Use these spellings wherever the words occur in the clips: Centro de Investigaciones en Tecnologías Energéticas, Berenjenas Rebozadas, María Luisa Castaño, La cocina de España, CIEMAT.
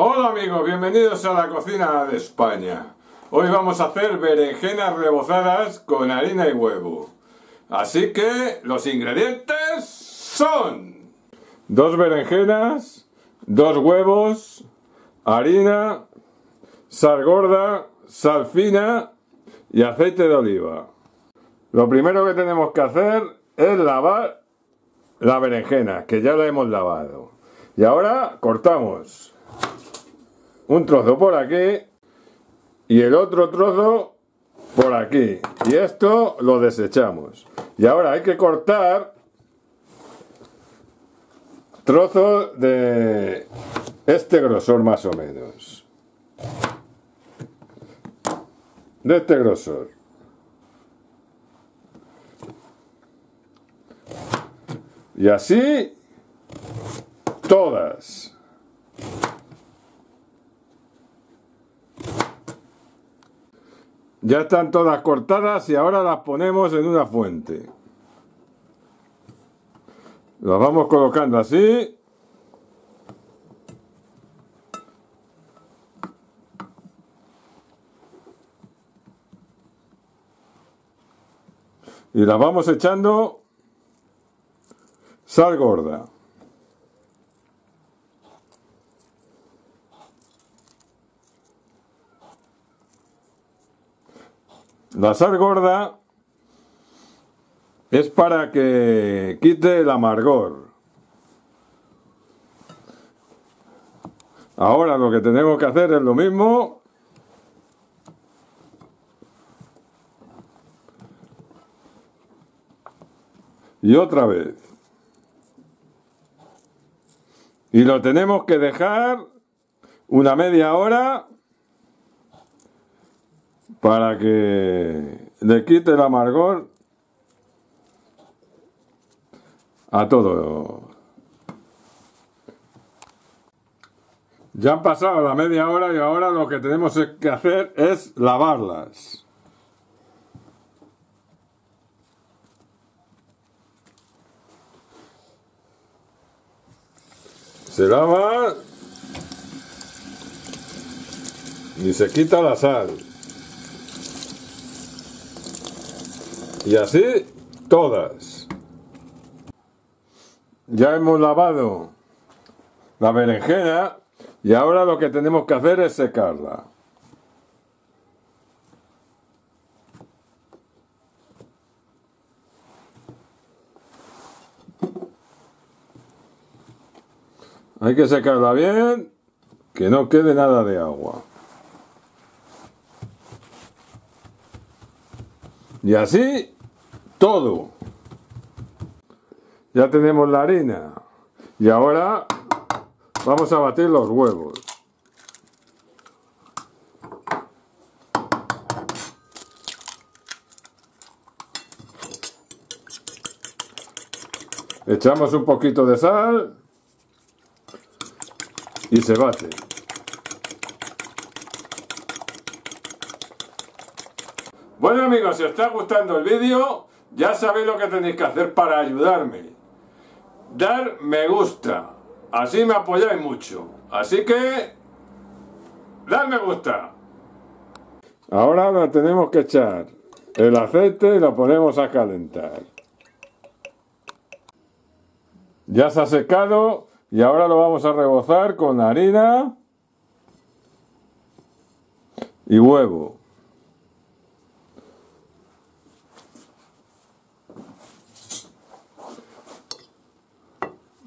Hola amigos, bienvenidos a La Cocina de España. Hoy vamos a hacer berenjenas rebozadas con harina y huevo. Así que los ingredientes son 2 berenjenas, 2 huevos, harina, sal gorda, sal fina y aceite de oliva. Lo primero que tenemos que hacer es lavar la berenjena, que ya la hemos lavado. Y ahora cortamos un trozo por aquí y el otro trozo por aquí, y esto lo desechamos. Y ahora hay que cortar trozos de este grosor, más o menos de este grosor. Y así todas. Ya están todas cortadas y ahora las ponemos en una fuente. Las vamos colocando así. Y las vamos echando sal gorda. La sal gorda es para que quite el amargor. Ahora lo que tenemos que hacer es lo mismo. Y otra vez. Y lo tenemos que dejar una media hora para que le quite el amargor a todo. Ya han pasado la media hora y ahora lo que tenemos que hacer es lavarlas. Se lava y se quita la sal. Y así todas. Ya hemos lavado la berenjena y ahora lo que tenemos que hacer es secarla. Hay que secarla bien, que no quede nada de agua. Y así todo. Ya tenemos la harina. Y ahora vamos a batir los huevos. Echamos un poquito de sal y se bate. Bueno amigos, si os está gustando el vídeo, ya sabéis lo que tenéis que hacer para ayudarme. Dar me gusta, así me apoyáis mucho. Así que, dar me gusta. Ahora lo tenemos que echar el aceite y lo ponemos a calentar. Ya se ha secado. Y ahora lo vamos a rebozar con harina y huevo.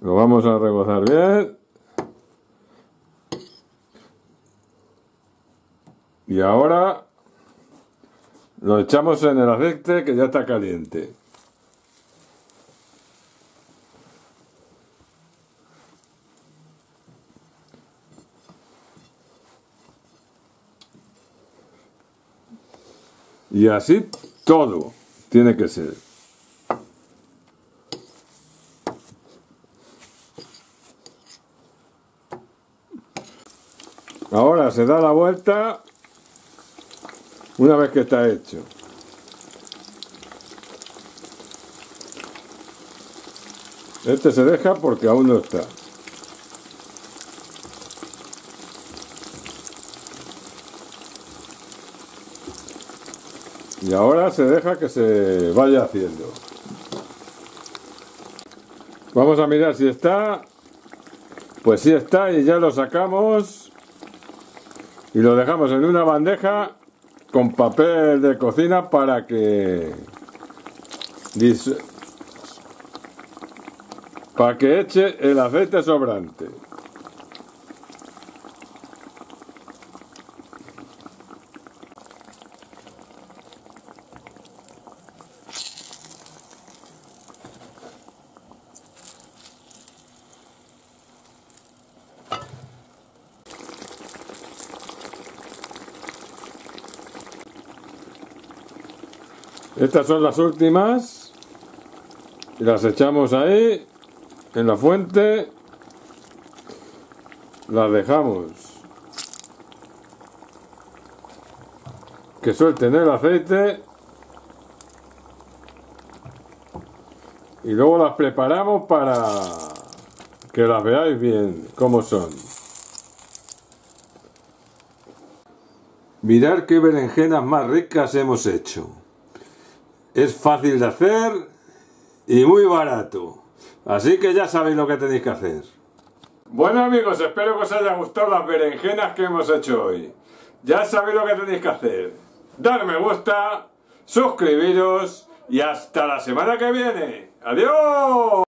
Lo vamos a rebozar bien. Y ahora lo echamos en el aceite que ya está caliente. Y así todo tiene que ser. Ahora se da la vuelta una vez que está hecho. Este se deja porque aún no está. Y ahora se deja que se vaya haciendo. Vamos a mirar si está. Pues sí está, y ya lo sacamos y lo dejamos en una bandeja con papel de cocina para que eche el aceite sobrante. Estas son las últimas y las echamos ahí en la fuente, las dejamos que suelten el aceite y luego las preparamos para que las veáis bien cómo son. Mirad qué berenjenas más ricas hemos hecho. Es fácil de hacer y muy barato. Así que ya sabéis lo que tenéis que hacer. Bueno amigos, espero que os haya gustado las berenjenas que hemos hecho hoy. Ya sabéis lo que tenéis que hacer. Dar me gusta, suscribiros y hasta la semana que viene. ¡Adiós!